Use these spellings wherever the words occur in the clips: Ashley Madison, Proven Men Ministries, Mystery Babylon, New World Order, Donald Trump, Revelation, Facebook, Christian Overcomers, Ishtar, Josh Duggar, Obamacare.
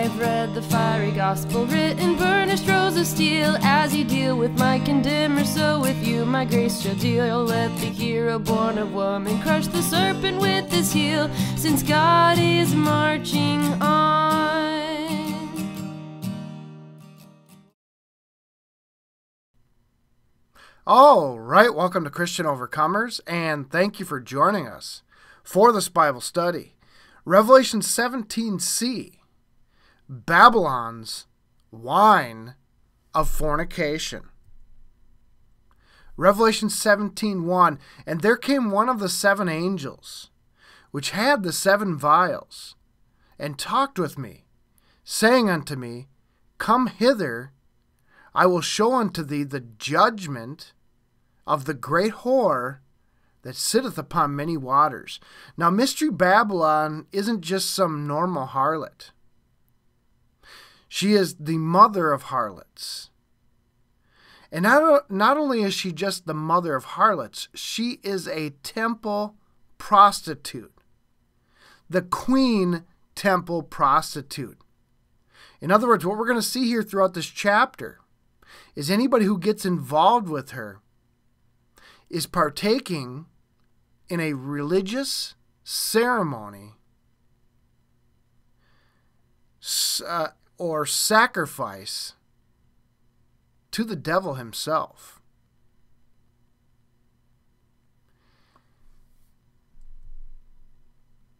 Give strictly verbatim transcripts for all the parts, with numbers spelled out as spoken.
I've read the fiery gospel written, burnished rows of steel. As you deal with my condemner, so with you my grace shall deal. Let the hero born of woman crush the serpent with his heel, since God is marching on. All right, welcome to Christian Overcomers, and thank you for joining us for this Bible study. Revelation seventeen c. Babylon's wine of fornication. Revelation seventeen one, and there came one of the seven angels, which had the seven vials, and talked with me, saying unto me, Come hither, I will show unto thee the judgment of the great whore that sitteth upon many waters. Now, Mystery Babylon isn't just some normal harlot. She is the mother of harlots. And not, not only is she just the mother of harlots, she is a temple prostitute. The queen temple prostitute. In other words, what we're going to see here throughout this chapter is anybody who gets involved with her is partaking in a religious ceremony, uh, or sacrifice to the devil himself.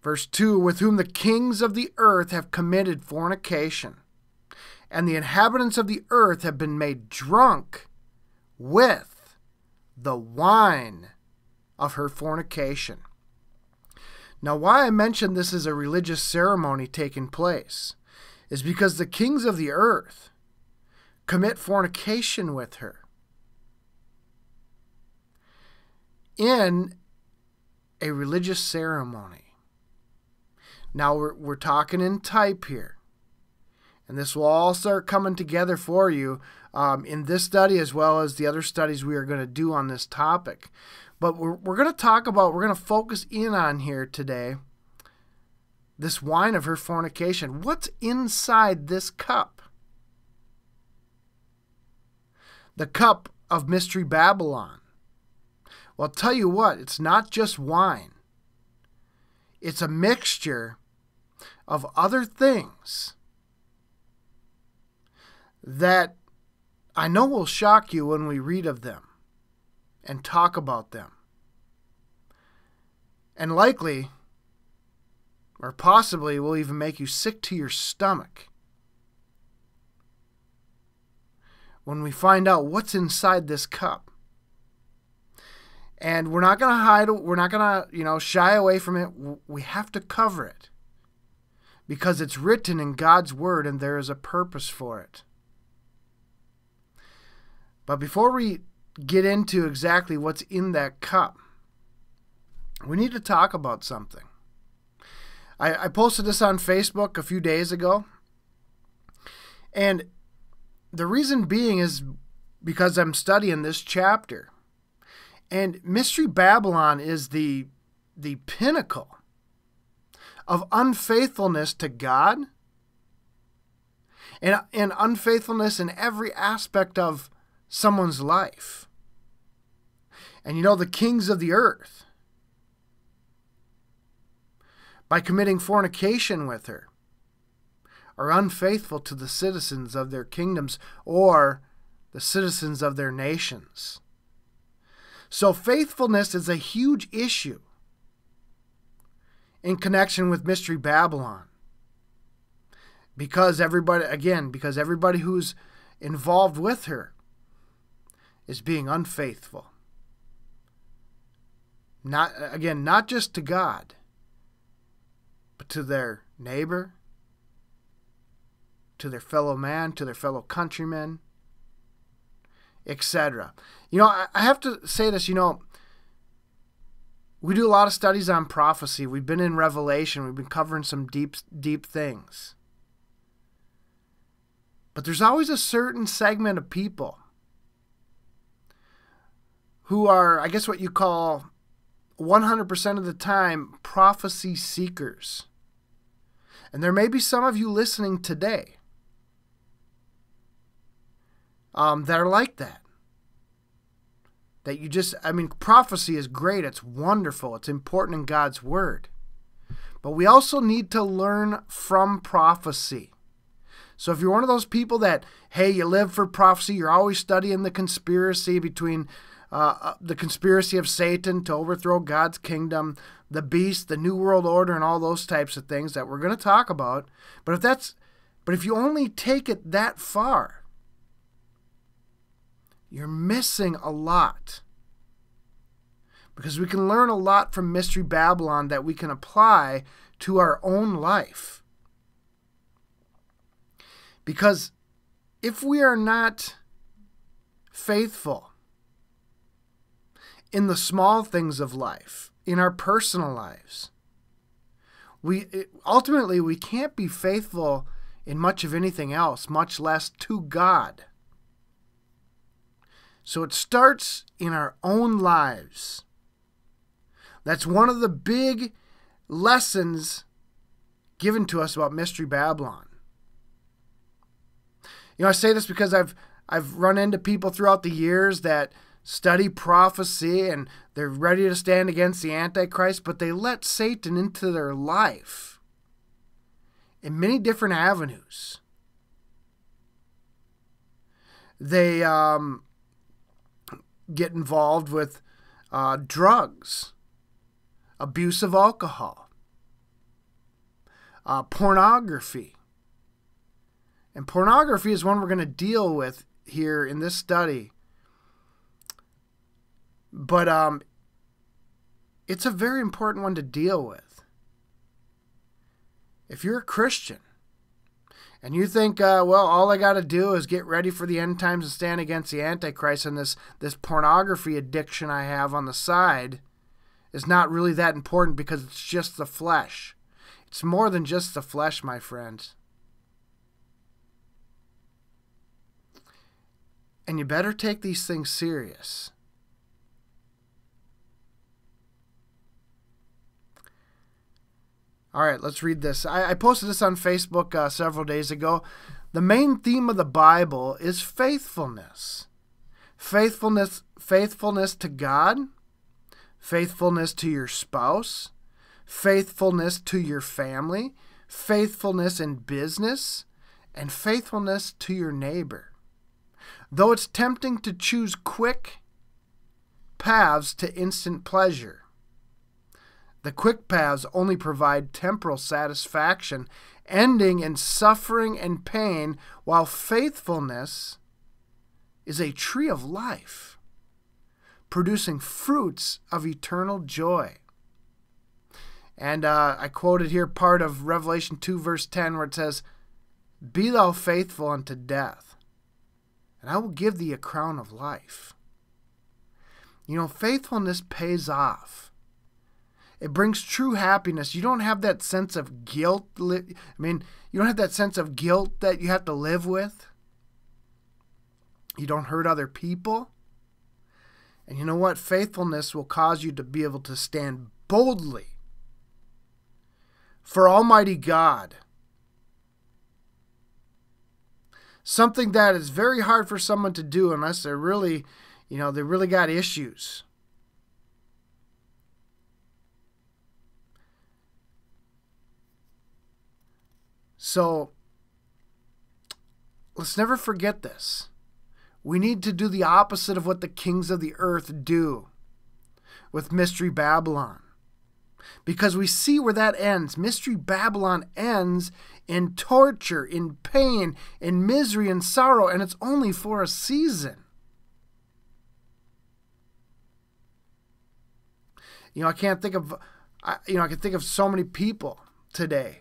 Verse two, with whom the kings of the earth have committed fornication, and the inhabitants of the earth have been made drunk with the wine of her fornication. Now, why I mentioned this is a religious ceremony taking place is because the kings of the earth commit fornication with her in a religious ceremony. Now, we're, we're talking in type here, and this will all start coming together for you um, in this study as well as the other studies we are going to do on this topic. But we're, we're going to talk about, we're going to focus in on here today, this wine of her fornication. What's inside this cup? The cup of Mystery Babylon. Well, I'll tell you what, it's not just wine. It's a mixture of other things that I know will shock you when we read of them and talk about them. And likely, or possibly, will even make you sick to your stomach when we find out what's inside this cup. And we're not going to hide, we're not going to, you know, shy away from it. We have to cover it because it's written in God's Word and there is a purpose for it. But before we get into exactly what's in that cup, we need to talk about something. I posted this on Facebook a few days ago, and the reason being is because I'm studying this chapter, and Mystery Babylon is the, the pinnacle of unfaithfulness to God and, and unfaithfulness in every aspect of someone's life. And you know, the kings of the earth, by committing fornication with her, are unfaithful to the citizens of their kingdoms or the citizens of their nations. So faithfulness is a huge issue in connection with Mystery Babylon, because everybody, again, because everybody who's involved with her is being unfaithful. Not, again, not just to God, to their neighbor, to their fellow man, to their fellow countrymen, et cetera. You know, I have to say this, you know, we do a lot of studies on prophecy. We've been in Revelation. We've been covering some deep, deep things. But there's always a certain segment of people who are, I guess what you call one hundred percent of the time, prophecy seekers. And there may be some of you listening today um, that are like that. That you just, I mean, prophecy is great. It's wonderful. It's important in God's word. But we also need to learn from prophecy. So if you're one of those people that, hey, you live for prophecy, you're always studying the conspiracy between uh, the conspiracy of Satan to overthrow God's kingdom, the beast, the new world order, and all those types of things that we're going to talk about. But if that's, but if you only take it that far, you're missing a lot, because we can learn a lot from Mystery Babylon that we can apply to our own life. Because if we are not faithful in the small things of life, in our personal lives, we it, ultimately we can't be faithful in much of anything else, much less to God. So it starts in our own lives. That's one of the big lessons given to us about Mystery Babylon. You know, I say this because I've I've run into people throughout the years that study prophecy and they're ready to stand against the Antichrist, but they let Satan into their life in many different avenues. They um get involved with uh, drugs, abuse of alcohol, uh, pornography. And pornography is one we're going to deal with here in this study. But um, it's a very important one to deal with. If you're a Christian and you think, uh, well, all I got to do is get ready for the end times and stand against the Antichrist, and this, this pornography addiction I have on the side is not really that important because it's just the flesh. It's more than just the flesh, my friends. And you better take these things serious. All right, let's read this. I, I posted this on Facebook uh, several days ago. The main theme of the Bible is faithfulness. Faithfulness, faithfulness to God, faithfulness to your spouse, faithfulness to your family, faithfulness in business, and faithfulness to your neighbor. Though it's tempting to choose quick paths to instant pleasure, the quick paths only provide temporal satisfaction, ending in suffering and pain, while faithfulness is a tree of life, producing fruits of eternal joy. And uh, I quoted here part of Revelation two verse ten where it says, "Be thou faithful unto death, and I will give thee a crown of life." You know, faithfulness pays off. It brings true happiness. You don't have that sense of guilt. I mean, you don't have that sense of guilt that you have to live with. You don't hurt other people. And you know what? Faithfulness will cause you to be able to stand boldly for Almighty God. Something that is very hard for someone to do unless they're really, you know, they really got issues. So let's never forget this. We need to do the opposite of what the kings of the earth do with Mystery Babylon, because we see where that ends. Mystery Babylon ends in torture, in pain, in misery, and sorrow, and it's only for a season. You know, I can't think of, you know, I can think of so many people today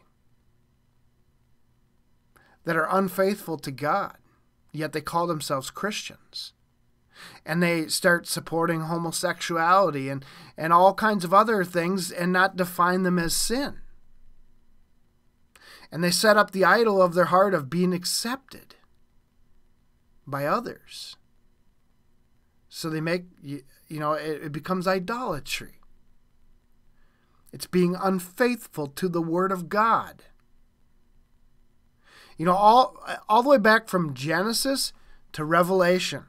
that are unfaithful to God, yet they call themselves Christians. And they start supporting homosexuality and, and all kinds of other things and not define them as sin. And they set up the idol of their heart of being accepted by others. So they make, you know, it, it becomes idolatry. It's being unfaithful to the Word of God. You know, all, all the way back from Genesis to Revelation,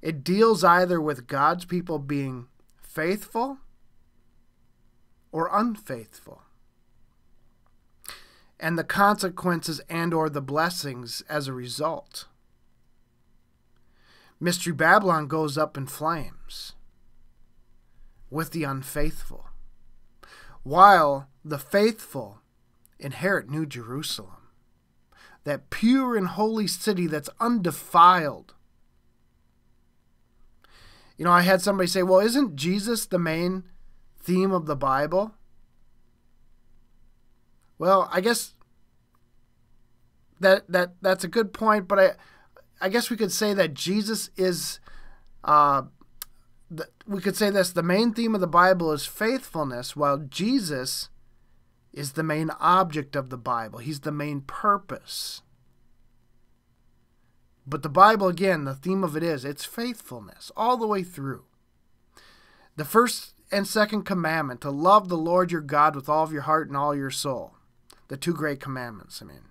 it deals either with God's people being faithful or unfaithful, and the consequences and or the blessings as a result. Mystery Babylon goes up in flames with the unfaithful, while the faithful inherit New Jerusalem, that pure and holy city that's undefiled. You know, I had somebody say, well, isn't Jesus the main theme of the Bible? Well, I guess that that that's a good point, but I I guess we could say that Jesus is, uh, the, we could say this, the main theme of the Bible is faithfulness, while Jesus is the main object of the Bible. He's the main purpose. But the Bible, again, the theme of it is, it's faithfulness all the way through. The first and second commandment, to love the Lord your God with all of your heart and all your soul. The two great commandments, I mean.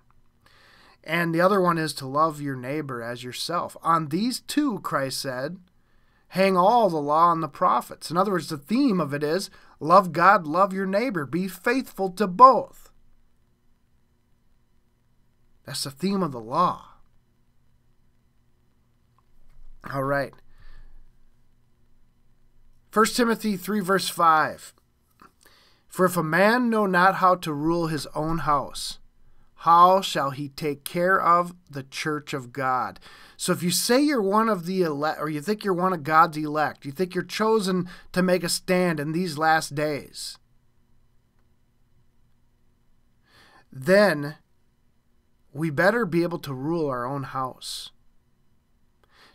And the other one is to love your neighbor as yourself. On these two, Christ said, hang all the law and the prophets. In other words, the theme of it is, love God, love your neighbor. Be faithful to both. That's the theme of the law. All right. First Timothy three, verse five. For if a man know not how to rule his own house, how shall he take care of the church of God? So if you say you're one of the elect, or you think you're one of God's elect, you think you're chosen to make a stand in these last days, then we better be able to rule our own house.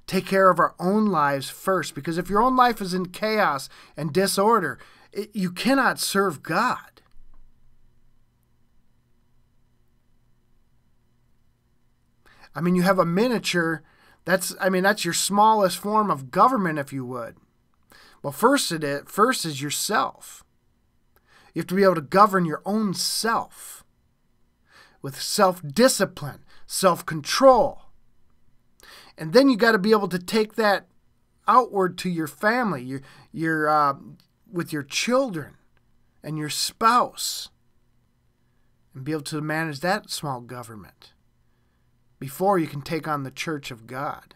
Take care of our own lives first, because if your own life is in chaos and disorder, it, you cannot serve God. I mean, you have a miniature, that's, I mean, that's your smallest form of government, if you would. Well, first it is, first is yourself. You have to be able to govern your own self with self-discipline, self-control. And then you got to be able to take that outward to your family, your your uh, with your children and your spouse, and be able to manage that small government before you can take on the church of God,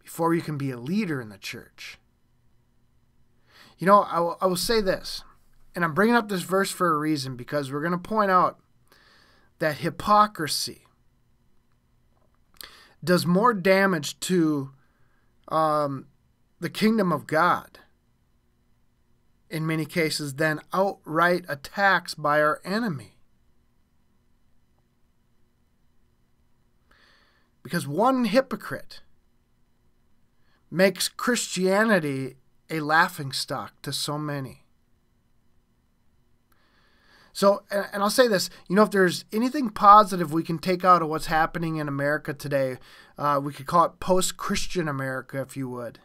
before you can be a leader in the church. You know, I will, I will say this, and I'm bringing up this verse for a reason, because we're going to point out that hypocrisy does more damage to um, the kingdom of God in many cases than outright attacks by our enemy. Because one hypocrite makes Christianity a laughingstock to so many. So, and I'll say this, you know, if there's anything positive we can take out of what's happening in America today, uh, we could call it post-Christian America, if you would.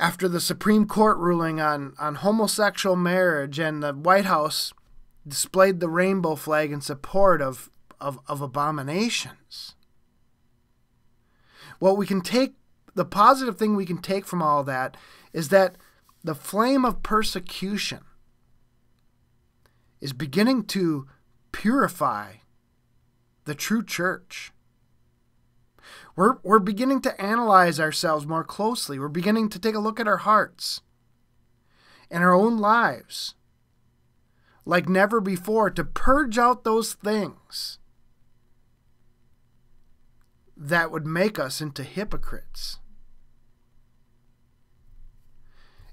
After the Supreme Court ruling on, on homosexual marriage, and the White House displayed the rainbow flag in support of, of, of abominations. What we can take, the positive thing we can take from all that is that the flame of persecution is beginning to purify the true church. We're, we're beginning to analyze ourselves more closely. We're beginning to take a look at our hearts and our own lives like never before, to purge out those things that would make us into hypocrites.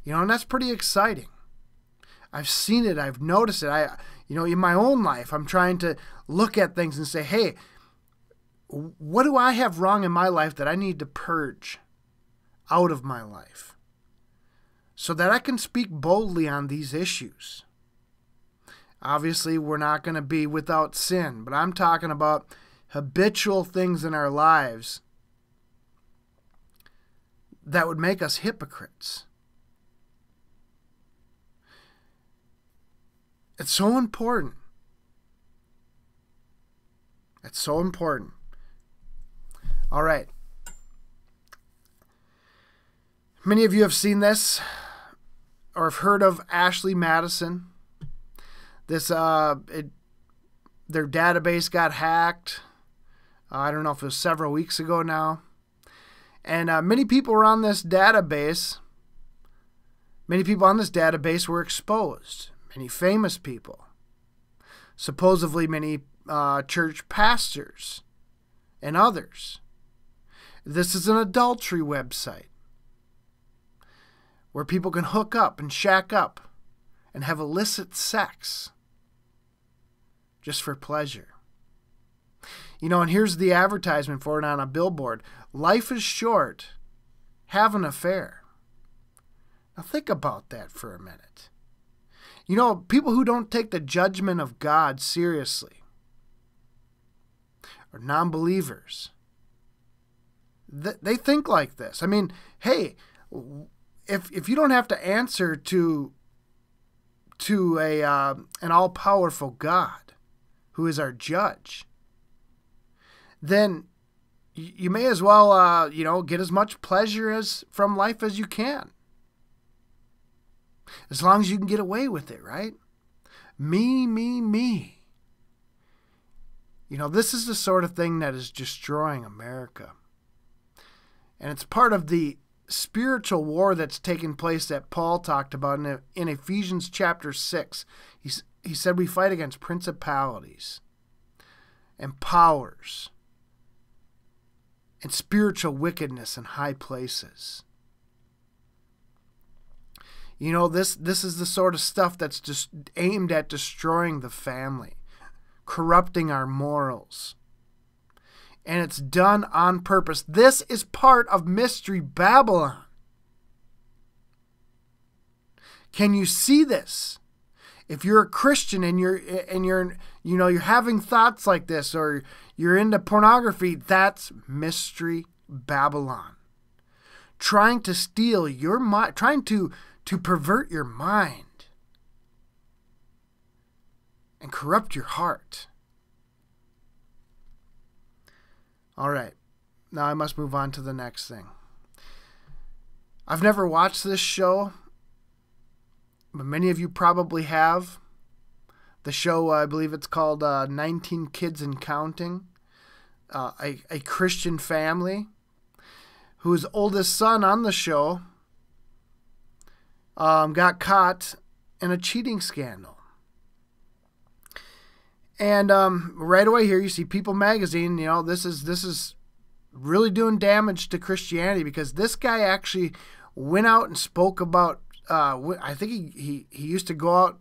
You know, and that's pretty exciting. I've seen it. I've noticed it. I, you know, in my own life, I'm trying to look at things and say, hey, what do I have wrong in my life that I need to purge out of my life so that I can speak boldly on these issues? Obviously, we're not going to be without sin, but I'm talking about habitual things in our lives that would make us hypocrites. It's so important That's so important. All right. Many of you have seen this or have heard of Ashley Madison. This, uh, it, their database got hacked. Uh, I don't know if it was several weeks ago now. And uh, many people were on this database. Many people on this database were exposed. Many famous people. Supposedly many uh, church pastors and others. This is an adultery website where people can hook up and shack up and have illicit sex just for pleasure. You know, and here's the advertisement for it on a billboard. Life is short. Have an affair. Now think about that for a minute. You know, people who don't take the judgment of God seriously, or non-believers, th they think like this. I mean, hey, if, if you don't have to answer to to a uh, an all-powerful God who is our judge, then you may as well, uh, you know, get as much pleasure as from life as you can. As long as you can get away with it, right? Me, me, me. You know, this is the sort of thing that is destroying America. And it's part of the spiritual war that's taking place that Paul talked about in, in Ephesians chapter six. He, he said we fight against principalities and powers and spiritual wickedness in high places. You know, this, this is the sort of stuff that's just aimed at destroying the family, corrupting our morals. And it's done on purpose. This is part of Mystery Babylon. Can you see this? If you're a Christian and you're and you're you know you're having thoughts like this, or you're into pornography, that's Mystery Babylon. Trying to steal your mind, trying to to pervert your mind and corrupt your heart. All right, now I must move on to the next thing. I've never watched this show, but many of you probably have. The show, I believe it's called uh, nineteen Kids and Counting. Uh, a, a Christian family whose oldest son on the show Um, got caught in a cheating scandal. And um, right away here you see People Magazine. You know, this is this is really doing damage to Christianity, because this guy actually went out and spoke about, uh, I think he, he, he used to go out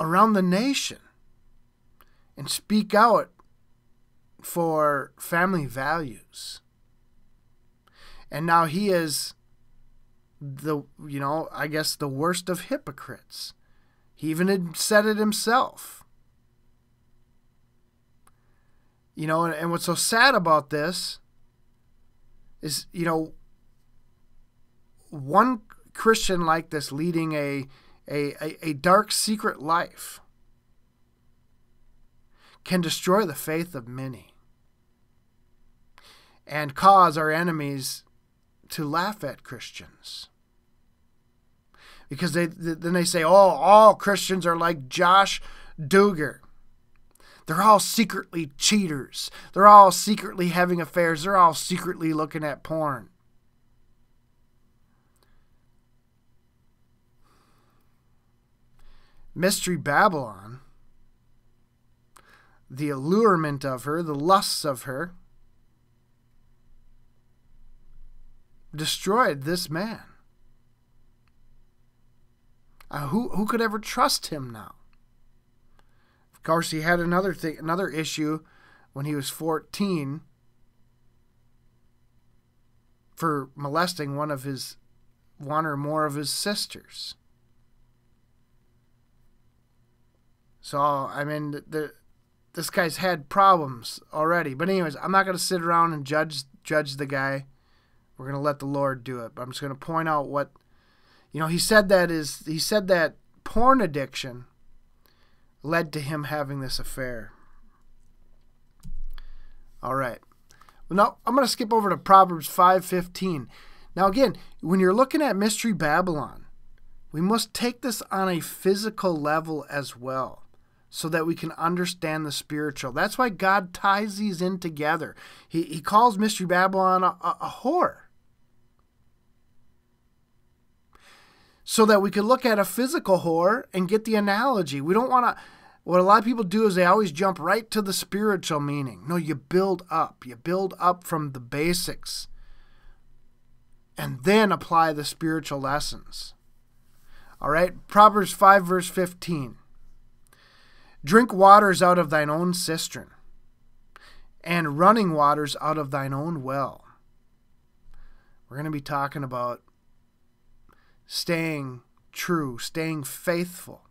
around the nation and speak out for family values. And now he is the, you know, I guess the worst of hypocrites. He even had said it himself. You know, and, and what's so sad about this is, you know, one Christian like this leading a, a, a, a dark secret life can destroy the faith of many and cause our enemies to laugh at Christians. Because they then they say, oh, all Christians are like Josh Duggar. They're all secretly cheaters. They're all secretly having affairs. They're all secretly looking at porn. Mystery Babylon, the allurement of her, the lusts of her, destroyed this man. Uh, who who could ever trust him now? Of course, he had another thing, another issue when he was fourteen for molesting one of his one or more of his sisters. So I mean, the, the this guy's had problems already. But anyways, I'm not going to sit around and judge judge the guy. We're going to let the Lord do it. But I'm just going to point out what, you know, he said that is, he said that porn addiction led to him having this affair. All right. Well, now I'm going to skip over to Proverbs five fifteen. Now, again, when you're looking at Mystery Babylon, we must take this on a physical level as well, so that we can understand the spiritual. That's why God ties these in together. He, he calls Mystery Babylon a, a, a whore, so that we could look at a physical whore and get the analogy. We don't want to... What a lot of people do is they always jump right to the spiritual meaning. No, you build up. You build up from the basics and then apply the spiritual lessons. All right, Proverbs five, verse fifteen. Drink waters out of thine own cistern, and running waters out of thine own well. We're going to be talking about staying true, staying faithful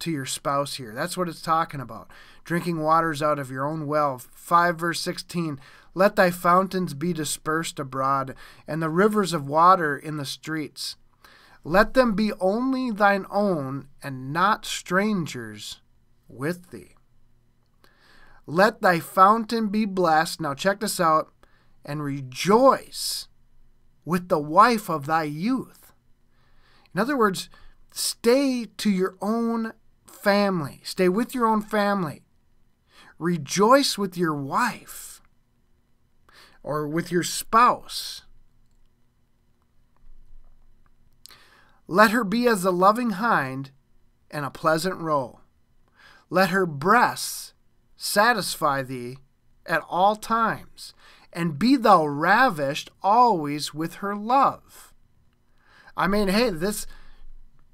to your spouse here. That's what it's talking about. Drinking waters out of your own well. five verse sixteen, let thy fountains be dispersed abroad, and the rivers of water in the streets. Let them be only thine own, and not strangers with thee. Let thy fountain be blessed, now check this out, and rejoice with the wife of thy youth. In other words, stay to your own family. Stay with your own family. Rejoice with your wife or with your spouse. Let her be as a loving hind and a pleasant roe. Let her breasts satisfy thee at all times, and be thou ravished always with her love. I mean, hey, this,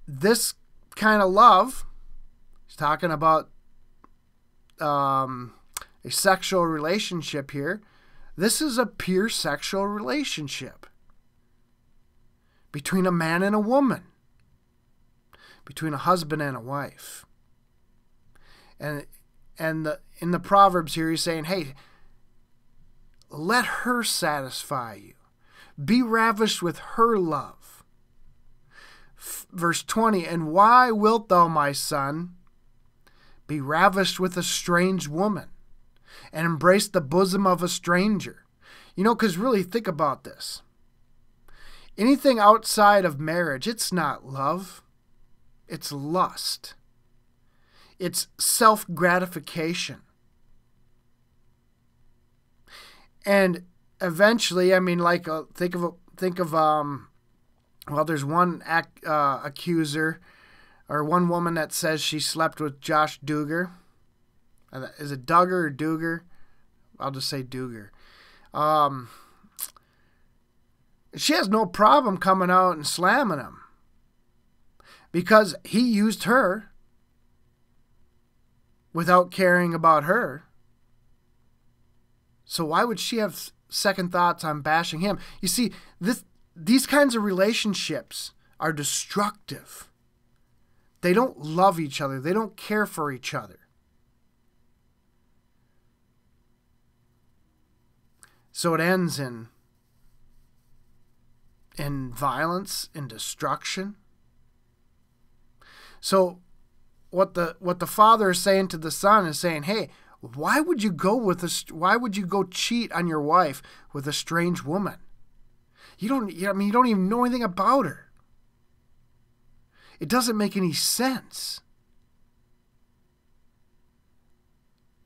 this kind of love, he's talking about um, a sexual relationship here. This is a pure sexual relationship between a man and a woman, between a husband and a wife. And, and the, in the Proverbs here, he's saying, hey, let her satisfy you. Be ravished with her love. F verse twenty, and why wilt thou, my son, be ravished with a strange woman and embrace the bosom of a stranger? You know, because really think about this. Anything outside of marriage, it's not love. It's lust. It's self-gratification. And eventually, I mean, like, uh, think of, think of, um, well, there's one ac uh, accuser or one woman that says she slept with Josh Duggar. Is it Duggar or Duggar? I'll just say Duggar. Um... She has no problem coming out and slamming him because he used her without caring about her. So why would she have second thoughts on bashing him? You see, this, these kinds of relationships are destructive. They don't love each other. They don't care for each other. So it ends in and violence and destruction. So what the what the father is saying to the son is saying, hey, why would you go with a, why would you go cheat on your wife with a strange woman? You don't you, I mean you don't even know anything about her. It doesn't make any sense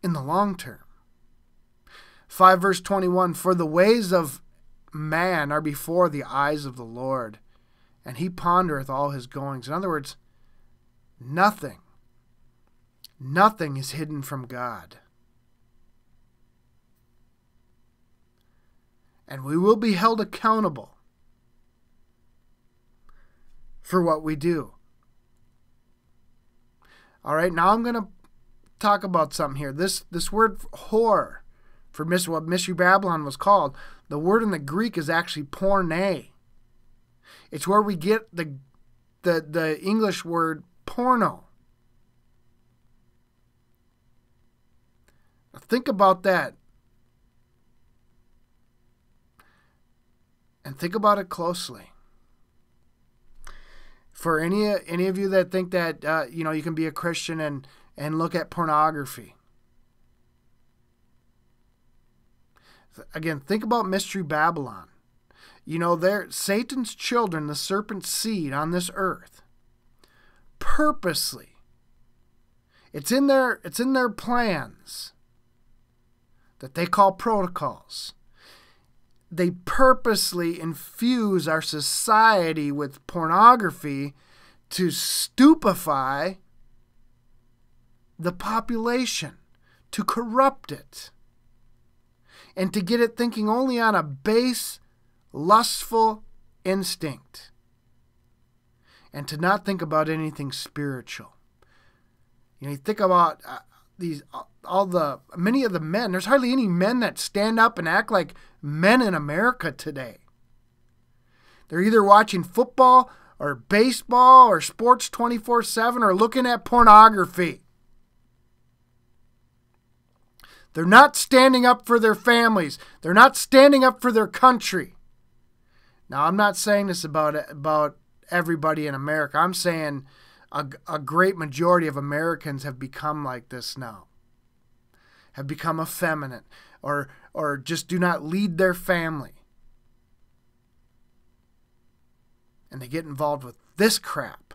in the long term. five verse twenty-one, for the ways of man are before the eyes of the Lord, and he pondereth all his goings. In other words, nothing, nothing is hidden from God. And we will be held accountable for what we do. All right, now I'm going to talk about something here. This, this word whore, for what Mystery Babylon was called, the word in the Greek is actually porne. It's where we get the, the, the English word porno. Now think about that. And think about it closely. For any, any of you that think that uh, you know, you can be a Christian and, and look at pornography, Again, think about Mystery Babylon. You know, they're Satan's children, the serpent's seed on this earth. Purposely. It's in their, it's in their plans that they call protocols. They purposely infuse our society with pornography to stupefy the population, to corrupt it, and to get it thinking only on a base, lustful instinct, and to not think about anything spiritual. You know, you think about uh, these, all the, many of the men, there's hardly any men that stand up and act like men in America today. They're either watching football or baseball or sports twenty-four seven or looking at pornography. They're not standing up for their families. They're not standing up for their country. Now, I'm not saying this about, about everybody in America. I'm saying a, a great majority of Americans have become like this now, have become effeminate, or, or just do not lead their family. And they get involved with this crap.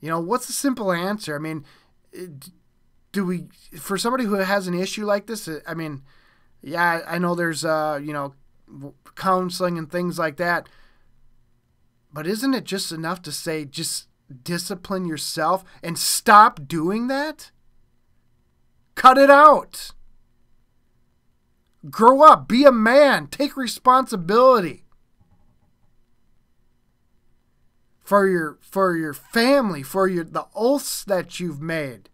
You know, what's the simple answer? I mean, do we, for somebody who has an issue like this, I mean, yeah, I know there's, uh, you know, counseling and things like that. But isn't it just enough to say, just discipline yourself and stop doing that? Cut it out. Grow up. Be a man. Take responsibility for your, for your family, for your, the oaths that you've made,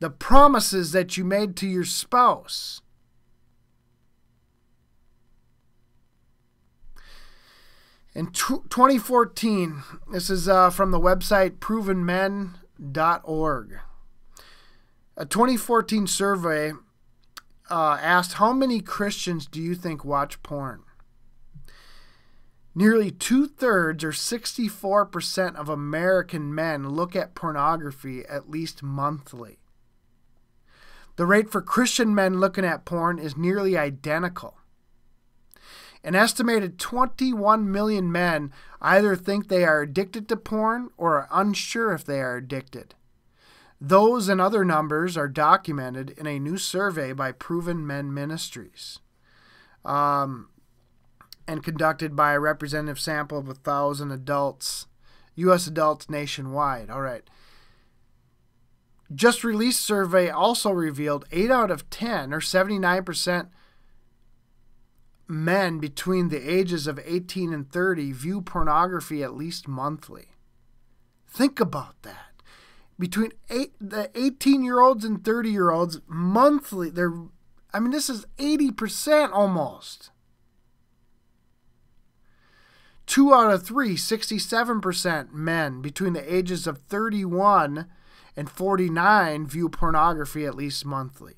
the promises that you made to your spouse. In twenty fourteen, this is uh, from the website proven men dot org. A twenty fourteen survey uh, asked, how many Christians do you think watch porn? Nearly two-thirds, or sixty-four percent of American men, look at pornography at least monthly. The rate for Christian men looking at porn is nearly identical. An estimated twenty-one million men either think they are addicted to porn or are unsure if they are addicted. Those and other numbers are documented in a new survey by Proven Men Ministries um, and conducted by a representative sample of one thousand adults, U S adults nationwide. All right. Just released survey also revealed eight out of ten, or seventy-nine percent, men between the ages of eighteen and thirty view pornography at least monthly. Think about that. Between eight, the eighteen-year-olds and thirty-year-olds, monthly, they're, I mean, this is eighty percent almost. Two out of three, sixty-seven percent men between the ages of thirty-one and forty-nine view pornography at least monthly.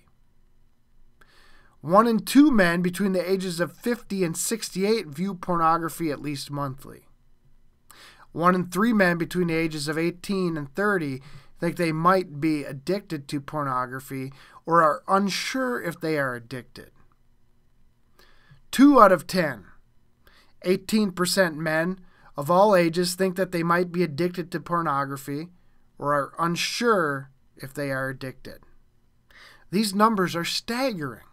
One in two men between the ages of fifty and sixty-eight view pornography at least monthly. One in three men between the ages of eighteen and thirty think they might be addicted to pornography or are unsure if they are addicted. Two out of ten, eighteen percent men of all ages, think that they might be addicted to pornography or are unsure if they are addicted. These numbers are staggering.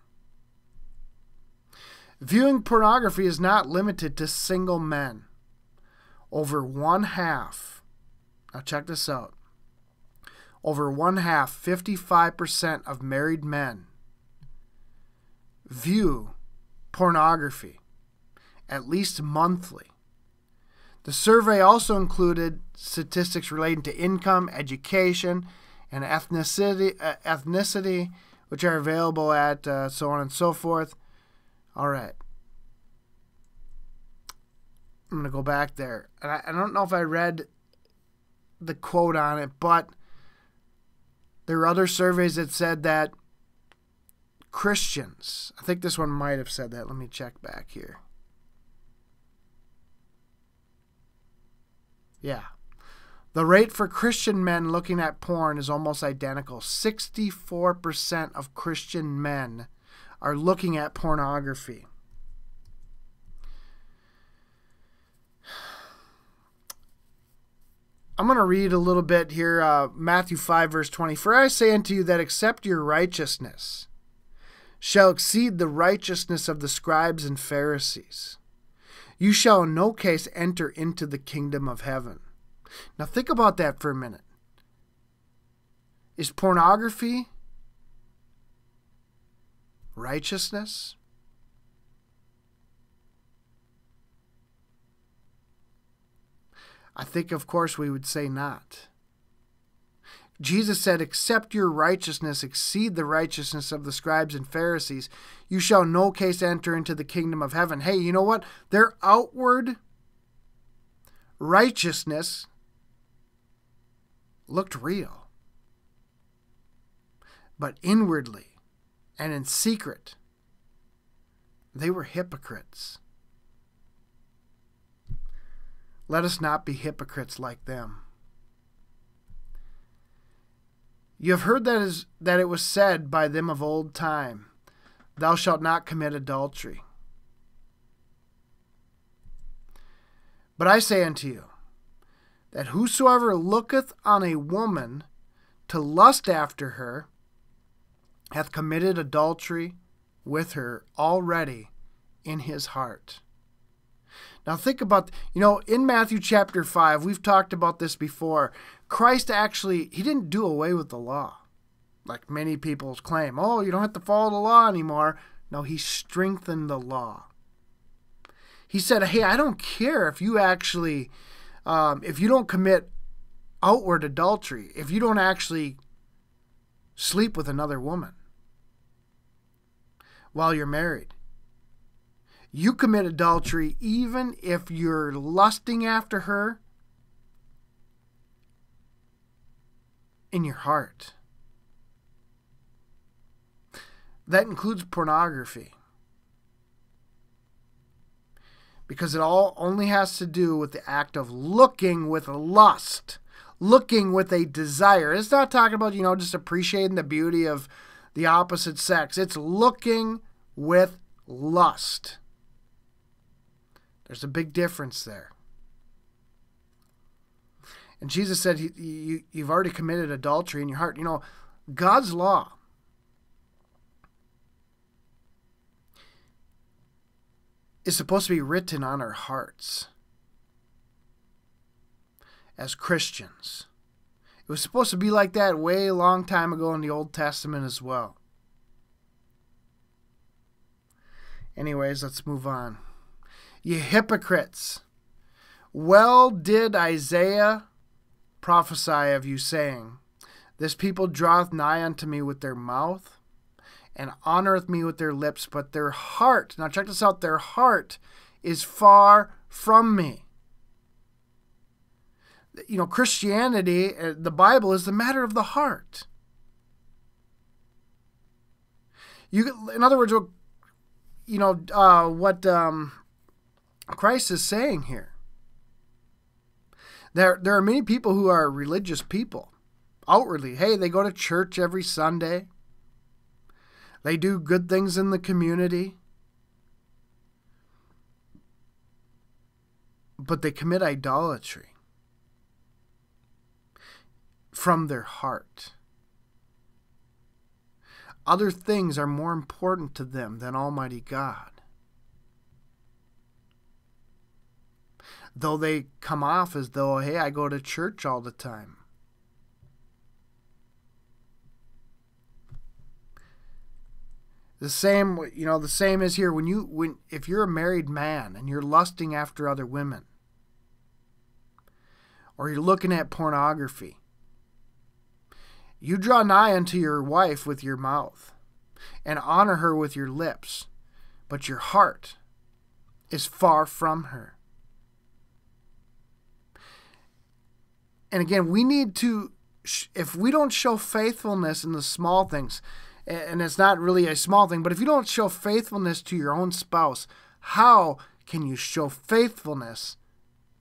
Viewing pornography is not limited to single men. Over one half, now check this out, over one half, fifty-five percent of married men view pornography at least monthly. The survey also included statistics relating to income, education, and ethnicity, uh, ethnicity which are available at uh, so on and so forth. All right, I'm going to go back there. And I, I don't know if I read the quote on it, but there were other surveys that said that Christians, I think this one might have said that. Let me check back here. Yeah. The rate for Christian men looking at porn is almost identical. sixty-four percent of Christian men are looking at pornography. I'm going to read a little bit here, uh, Matthew five, verse twenty. For I say unto you that except your righteousness shall exceed the righteousness of the scribes and Pharisees, you shall in no case enter into the kingdom of heaven. Now think about that for a minute. Is pornography righteousness? I think, of course, we would say not. Jesus said, except your righteousness exceed the righteousness of the scribes and Pharisees, you shall in no case enter into the kingdom of heaven. Hey, you know what? Their outward righteousness looked real. But inwardly and in secret, they were hypocrites. Let us not be hypocrites like them. You have heard that, is, that it was said by them of old time, thou shalt not commit adultery. But I say unto you, that whosoever looketh on a woman to lust after her, hath committed adultery with her already in his heart. Now think about, you know, in Matthew chapter five, we've talked about this before. Christ actually, he didn't do away with the law. Like many people claim, oh, you don't have to follow the law anymore. No, he strengthened the law. He said, hey, I don't care if you actually, um, if you don't commit outward adultery, if you don't actually sleep with another woman while you're married. You commit adultery even if you're lusting after her in your heart. That includes pornography. Because it all only has to do with the act of looking with lust, looking with a desire. It's not talking about, you know, just appreciating the beauty of the opposite sex. It's looking with lust. There's a big difference there. And Jesus said, he, you, you've already committed adultery in your heart. You know, God's law is supposed to be written on our hearts as Christians. It was supposed to be like that way a long time ago in the Old Testament as well. Anyways, let's move on. Ye hypocrites, well did Isaiah prophesy of you, saying, this people draweth nigh unto me with their mouth, and honoreth me with their lips, but their heart, now check this out, their heart is far from me. You know, Christianity, the Bible, is the matter of the heart. You, in other words, you know, uh, what... Um, Christ is saying here, there, there are many people who are religious people outwardly. Hey, they go to church every Sunday. They do good things in the community. But they commit idolatry from their heart. Other things are more important to them than Almighty God. Though they come off as though, hey, I go to church all the time. The same, you know, the same is here. When you, when, if you're a married man and you're lusting after other women, or you're looking at pornography, you draw nigh unto your wife with your mouth and honor her with your lips, but your heart is far from her. And again, we need to, if we don't show faithfulness in the small things, and it's not really a small thing, but if you don't show faithfulness to your own spouse, how can you show faithfulness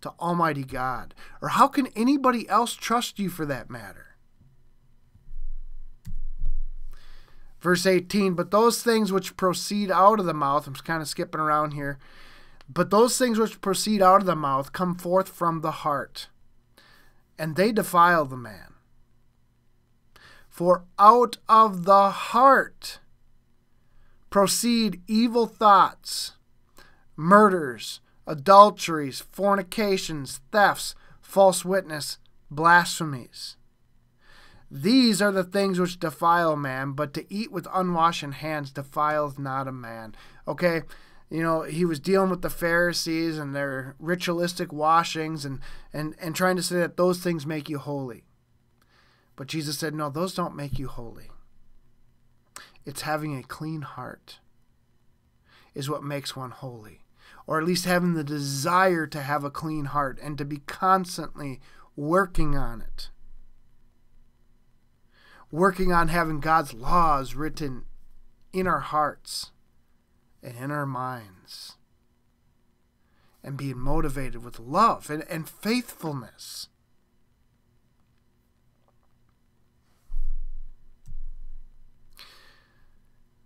to Almighty God? Or how can anybody else trust you for that matter? Verse eighteen, but those things which proceed out of the mouth, I'm kind of skipping around here, but those things which proceed out of the mouth come forth from the heart, and they defile the man. For out of the heart proceed evil thoughts, murders, adulteries, fornications, thefts, false witness, blasphemies. These are the things which defile man, but to eat with unwashed hands defileth not a man. Okay, you know, he was dealing with the Pharisees and their ritualistic washings and, and, and trying to say that those things make you holy. But Jesus said, no, those don't make you holy. It's having a clean heart is what makes one holy, or at least having the desire to have a clean heart and to be constantly working on it. Working on having God's laws written in our hearts and in our minds, and being motivated with love and, and faithfulness.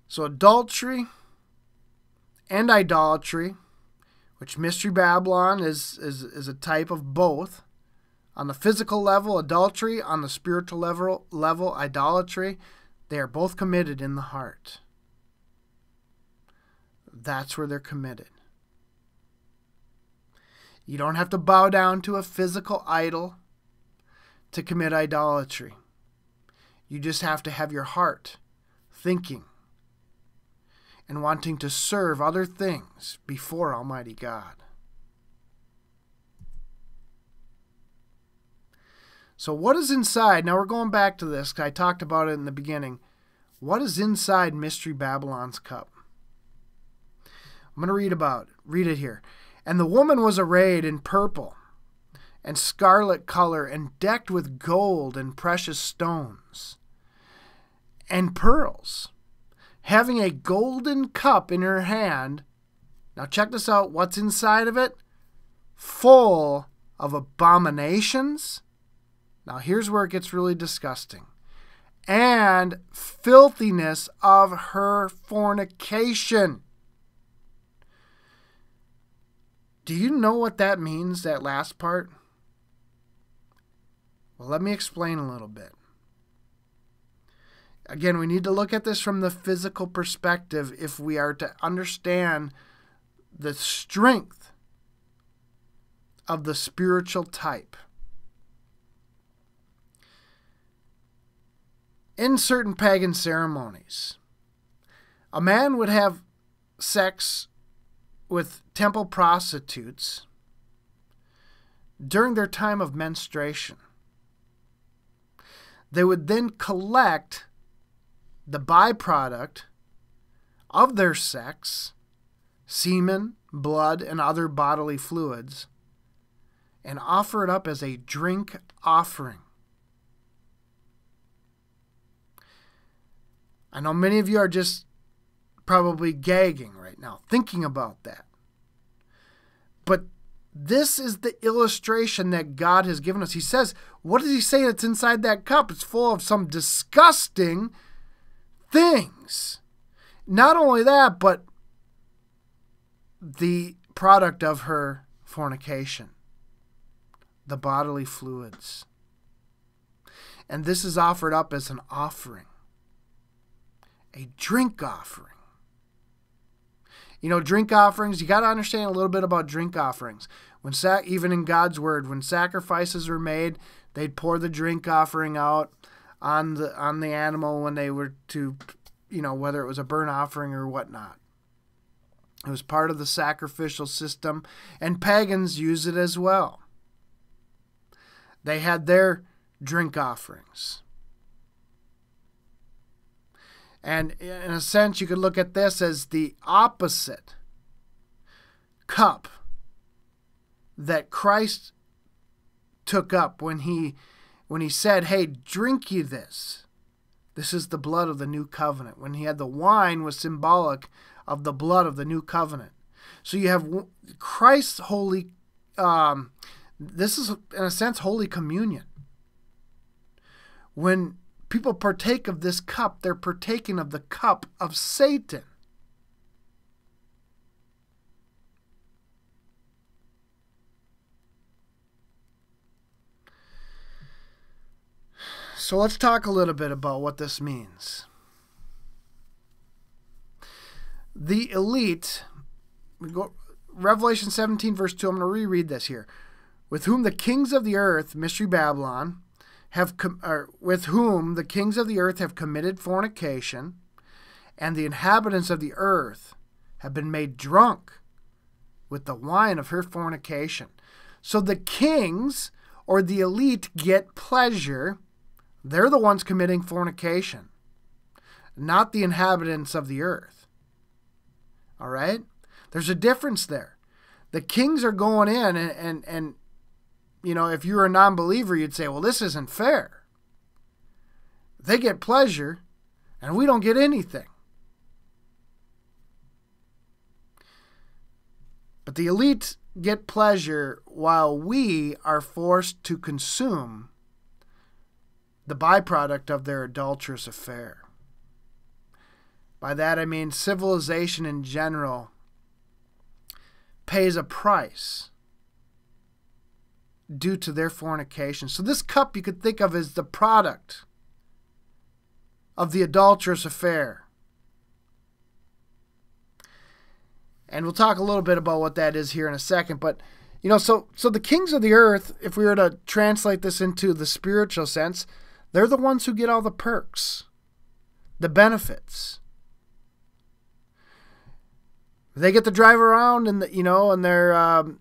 So adultery and idolatry, which Mystery Babylon is, is, is a type of both. On the physical level, adultery. On the spiritual level, level, idolatry. They are both committed in the heart. That's where they're committed. You don't have to bow down to a physical idol to commit idolatry. You just have to have your heart thinking and wanting to serve other things before Almighty God. So what is inside? Now we're going back to this, 'cause I talked about it in the beginning. What is inside Mystery Babylon's cup? I'm going to read about it. Read it here. And the woman was arrayed in purple and scarlet color and decked with gold and precious stones and pearls, having a golden cup in her hand. Now check this out. What's inside of it? Full of abominations. Now here's where it gets really disgusting. And filthiness of her fornication. Do you know what that means, that last part? Well, let me explain a little bit. Again, we need to look at this from the physical perspective if we are to understand the strength of the spiritual type. In certain pagan ceremonies, a man would have sex with temple prostitutes during their time of menstruation. They would then collect the byproduct of their sex, semen, blood, and other bodily fluids, and offer it up as a drink offering. I know many of you are just probably gagging right now, thinking about that. But this is the illustration that God has given us. He says, what does he say that's inside that cup? It's full of some disgusting things. Not only that, but the product of her fornication, the bodily fluids. And this is offered up as an offering. A drink offering. You know, drink offerings, you got to understand a little bit about drink offerings. When sac even in God's word, when sacrifices were made, they'd pour the drink offering out on the on the animal when they were to, you know, whether it was a burnt offering or whatnot. It was part of the sacrificial system, and pagans use it as well. They had their drink offerings. And in a sense, you could look at this as the opposite cup that Christ took up when he, when he said, hey, drink ye this. This is the blood of the new covenant. When he had the wine was symbolic of the blood of the new covenant. So you have Christ's holy um, this is, in a sense, Holy Communion. When people partake of this cup, they're partaking of the cup of Satan. So let's talk a little bit about what this means. The elite, we go, Revelation seventeen verse two, I'm going to reread this here. With whom the kings of the earth, Mystery Babylon, have com or with whom the kings of the earth have committed fornication, and the inhabitants of the earth have been made drunk with the wine of her fornication. So the kings or the elite get pleasure. They're the ones committing fornication, not the inhabitants of the earth. All right? There's a difference there. The kings are going in and, and, and you know, if you're a non-believer, you'd say, well, this isn't fair. They get pleasure, and we don't get anything. But the elite get pleasure while we are forced to consume the byproduct of their adulterous affair. By that I mean civilization in general pays a price due to their fornication. So this cup you could think of as the product of the adulterous affair. And we'll talk a little bit about what that is here in a second. But, you know, so, so the kings of the earth, if we were to translate this into the spiritual sense, they're the ones who get all the perks, the benefits. They get to drive around and, you know, and they're, um,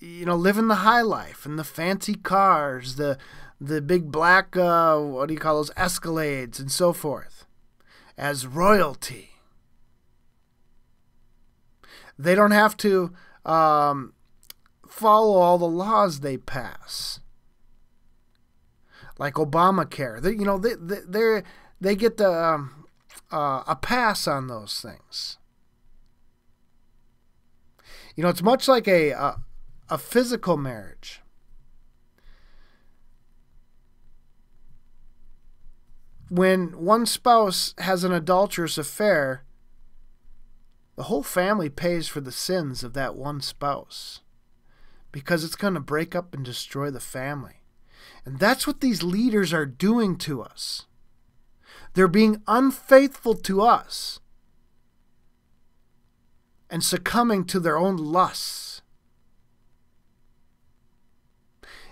you know, living the high life and the fancy cars, the the big black, uh, what do you call those, Escalades and so forth, as royalty. They don't have to um, follow all the laws they pass, like Obamacare. They, you know, they they they get the um, uh, a pass on those things. You know, it's much like a, a, a physical marriage. When one spouse has an adulterous affair, the whole family pays for the sins of that one spouse, because it's going to break up and destroy the family. And that's what these leaders are doing to us. They're being unfaithful to us and succumbing to their own lusts.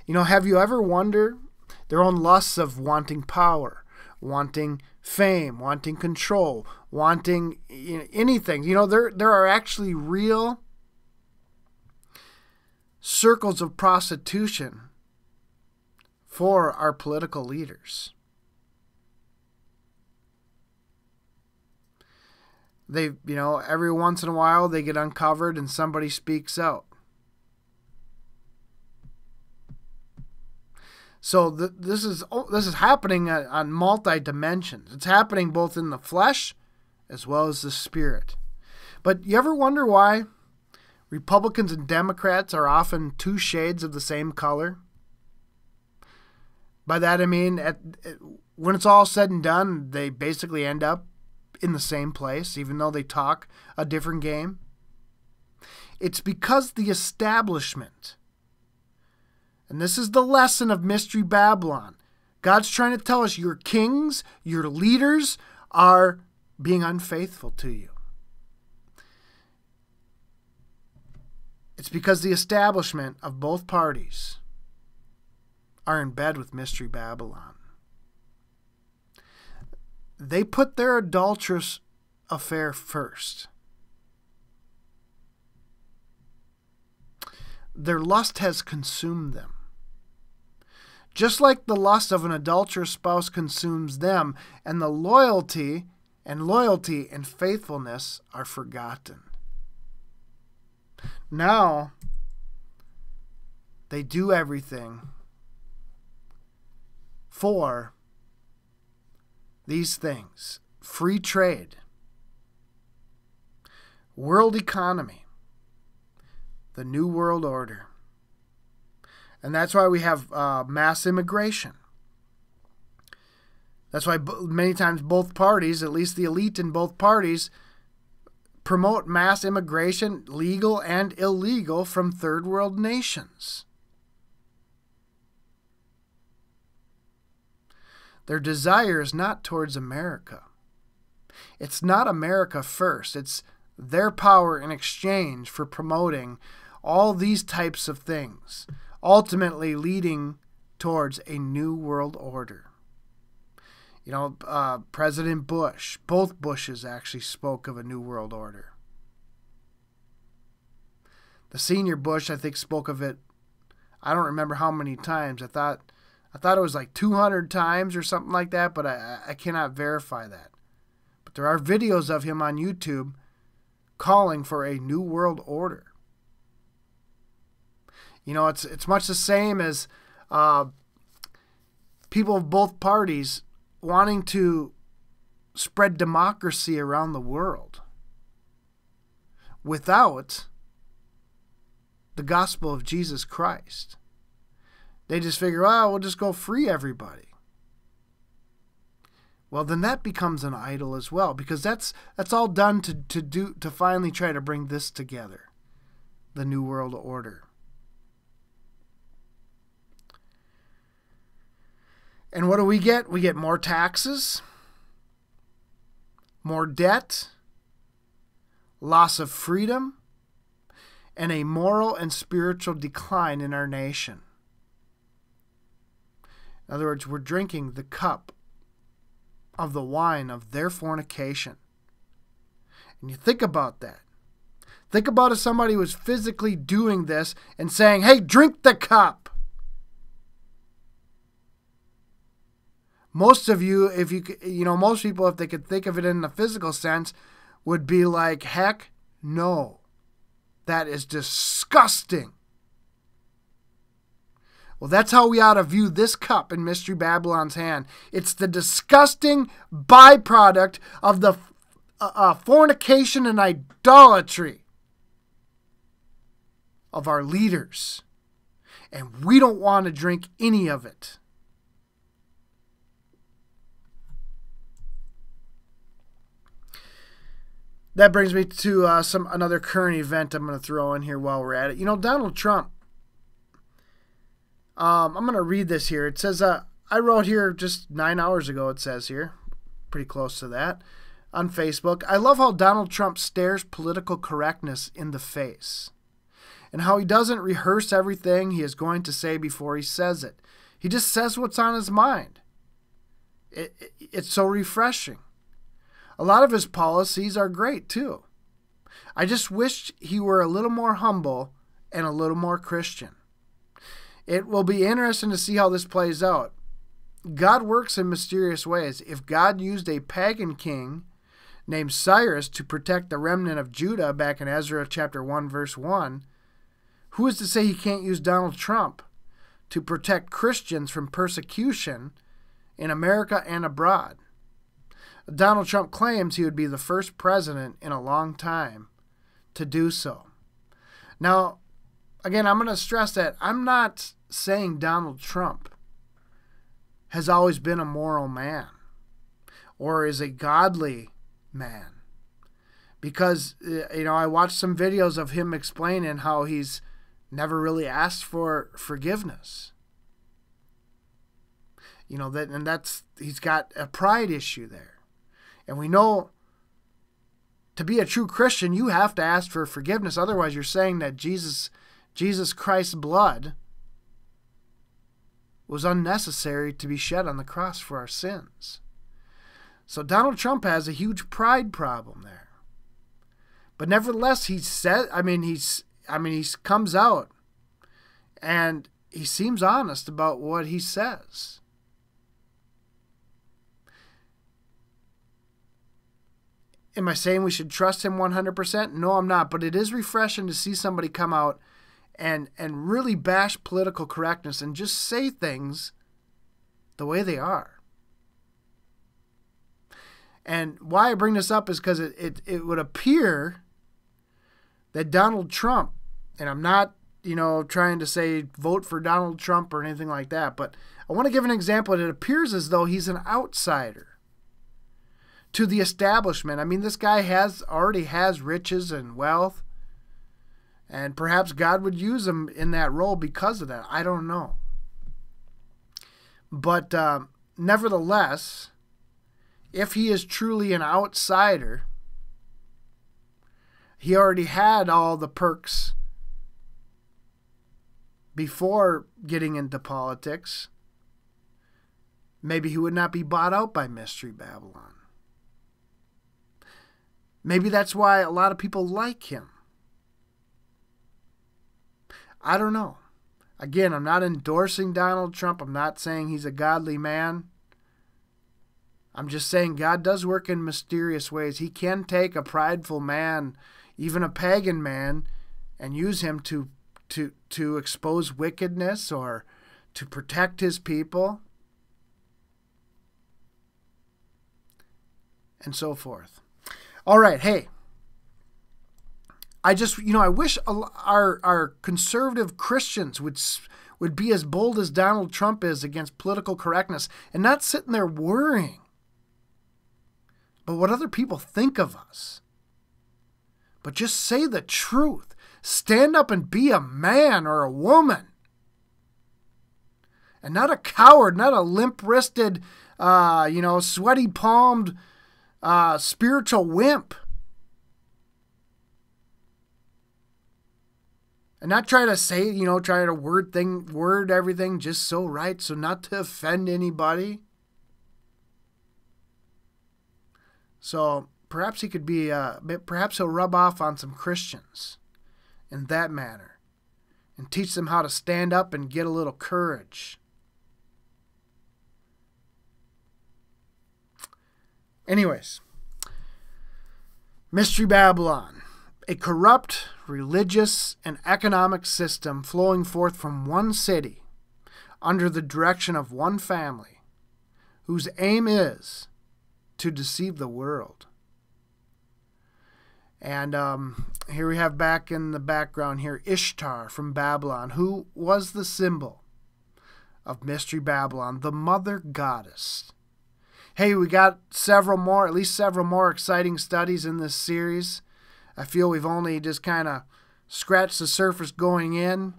You know, have you ever wondered their own lusts of wanting power, wanting fame, wanting control, wanting anything? You know, there, there are actually real circles of prostitution for our political leaders. They, you know, every once in a while they get uncovered and somebody speaks out. So th this is this is happening on, on multi dimensions. It's happening both in the flesh as well as the spirit. But you ever wonder why Republicans and Democrats are often two shades of the same color? By that I mean, at, when it's all said and done, they basically end up in the same place, even though they talk a different game. It's because the establishment, and this is the lesson of Mystery Babylon, God's trying to tell us your kings, your leaders are being unfaithful to you. It's because the establishment of both parties are in bed with Mystery Babylon. They put their adulterous affair first. Their lust has consumed them. Just like the lust of an adulterous spouse consumes them, and the loyalty and loyalty and faithfulness are forgotten. Now, they do everything for these things: free trade, world economy, the New World Order. And that's why we have uh, mass immigration. That's why many times both parties, at least the elite in both parties, promote mass immigration, legal and illegal, from third world nations. Their desire is not towards America. It's not America first. It's their power in exchange for promoting all these types of things, ultimately leading towards a new world order. You know, uh, President Bush, both Bushes actually spoke of a new world order. The senior Bush, I think, spoke of it, I don't remember how many times. I thought, I thought it was like two hundred times or something like that, but I, I cannot verify that. But there are videos of him on YouTube calling for a new world order. You know, it's, it's much the same as uh, people of both parties wanting to spread democracy around the world without the gospel of Jesus Christ. They just figure, oh, we'll just go free everybody. Well, then that becomes an idol as well, because that's that's all done to, to do to finally try to bring this together, the New World Order. And what do we get? We get more taxes, more debt, loss of freedom, and a moral and spiritual decline in our nation. In other words, we're drinking the cup of the wine of their fornication. And you think about that. Think about if somebody was physically doing this and saying, hey, drink the cup. Most of you, if you, you know, most people, if they could think of it in a physical sense, would be like, heck no. That is disgusting. Well, that's how we ought to view this cup in Mystery Babylon's hand. It's the disgusting byproduct of the uh, fornication and idolatry of our leaders. And we don't want to drink any of it. That brings me to uh, some another current event I'm going to throw in here while we're at it. You know, Donald Trump. Um, I'm going to read this here. It says, uh, I wrote here just nine hours ago, it says here, pretty close to that, on Facebook. I love how Donald Trump stares political correctness in the face and how he doesn't rehearse everything he is going to say before he says it. He just says what's on his mind. It, it, it's so refreshing. A lot of his policies are great, too. I just wish he were a little more humble and a little more Christian. It will be interesting to see how this plays out. God works in mysterious ways. If God used a pagan king named Cyrus to protect the remnant of Judah back in Ezra chapter one, verse one, who is to say he can't use Donald Trump to protect Christians from persecution in America and abroad? Donald Trump claims he would be the first president in a long time to do so. Now, again, I'm going to stress that I'm not saying Donald Trump has always been a moral man or is a godly man, because, you know, I watched some videos of him explaining how he's never really asked for forgiveness. You know, that, and that's, he's got a pride issue there. And we know to be a true Christian, you have to ask for forgiveness. Otherwise, you're saying that Jesus Jesus Christ's blood was unnecessary to be shed on the cross for our sins. So Donald Trump has a huge pride problem there. But nevertheless, he said, I mean, he's, I mean, he comes out and he seems honest about what he says. Am I saying we should trust him one hundred percent? No, I'm not. But it is refreshing to see somebody come out And, and really bash political correctness and just say things the way they are. And why I bring this up is because it, it, it would appear that Donald Trump and I'm not, you know, trying to say vote for Donald Trump or anything like that, but I want to give an example. It appears as though he's an outsider to the establishment. I mean, this guy has already has riches and wealth, and perhaps God would use him in that role because of that. I don't know. But um, nevertheless, if he is truly an outsider, he already had all the perks before getting into politics. Maybe he would not be bought out by Mystery Babylon. Maybe that's why a lot of people like him. I don't know. Again, I'm not endorsing Donald Trump. I'm not saying he's a godly man. I'm just saying God does work in mysterious ways. He can take a prideful man, even a pagan man, and use him to to to expose wickedness or to protect his people and so forth. All right, hey. I just, you know, I wish our our conservative Christians would would be as bold as Donald Trump is against political correctness and not sitting there worrying about what other people think of us. But just say the truth. Stand up and be a man or a woman. And not a coward, not a limp-wristed, uh, you know, sweaty-palmed uh, spiritual wimp. And not try to say, you know, try to word thing, word everything just so right, so not to offend anybody. So perhaps he could be, uh, perhaps he'll rub off on some Christians in that manner and teach them how to stand up and get a little courage. Anyways, Mystery Babylon, a corrupt religious and economic system flowing forth from one city under the direction of one family whose aim is to deceive the world. And um, here we have back in the background here Ishtar from Babylon, who was the symbol of Mystery Babylon, the mother goddess. Hey, we got several more, at least several more exciting studies in this series. I feel we've only just kind of scratched the surface going in,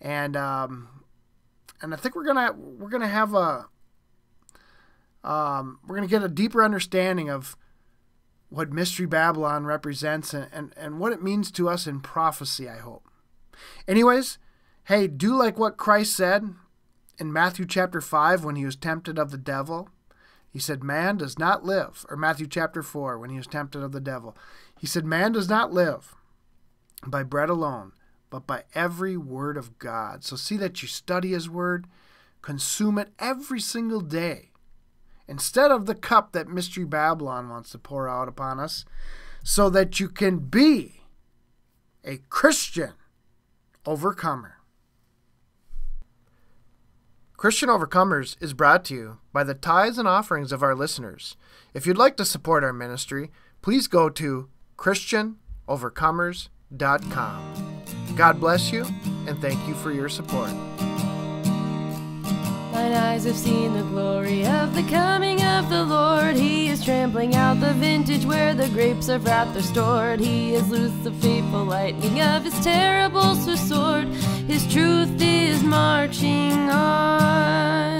and um, and I think we're gonna we're gonna have a um, we're gonna get a deeper understanding of what Mystery Babylon represents and, and and what it means to us in prophecy. I hope. Anyways, hey, do like what Christ said in Matthew chapter five when he was tempted of the devil. He said, man does not live, or Matthew chapter four, when he was tempted of the devil. He said, man does not live by bread alone, but by every word of God. So see that you study his word, consume it every single day, instead of the cup that Mystery Babylon wants to pour out upon us, so that you can be a Christian overcomer. Christian Overcomers is brought to you by the tithes and offerings of our listeners. If you'd like to support our ministry, please go to Christian Overcomers dot com. God bless you, and thank you for your support. Mine eyes have seen the glory of the coming of the Lord. He is trampling out the vintage where the grapes of wrath are stored. He has loosed the fateful lightning of his terrible sword. His truth is marching on.